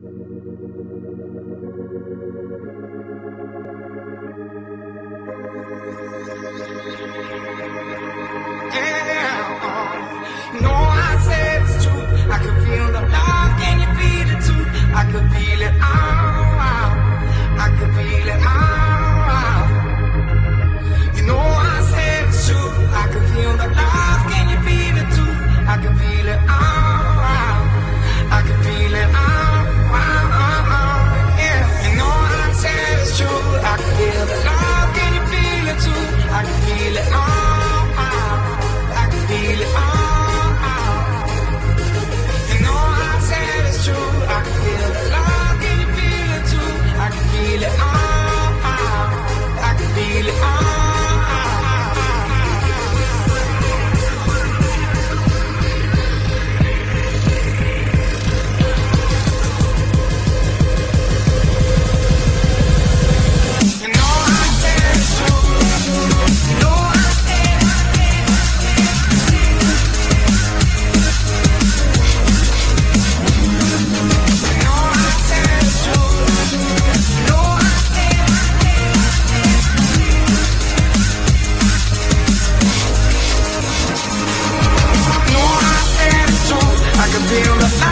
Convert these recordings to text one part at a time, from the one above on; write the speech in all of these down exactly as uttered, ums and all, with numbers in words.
Yeah, no, I said it's true. I can feel the love. Can you feel it too? I can feel it all out. I can feel it all out. You know I said it's true. I can feel the love. Can you feel it too? I can feel it all out. I can feel it all out. Yeah, you know I said it's true. I can feel the love. Can you feel it too? I can feel it all. Feel it all out. You know I said it's true. I can feel the love. Can you feel it too? I can feel it all out. I can feel it all. Yeah.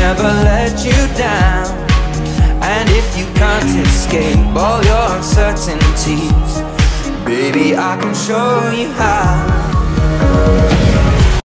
never let you down. And if you can't escape all your uncertainties, baby, I can show you how.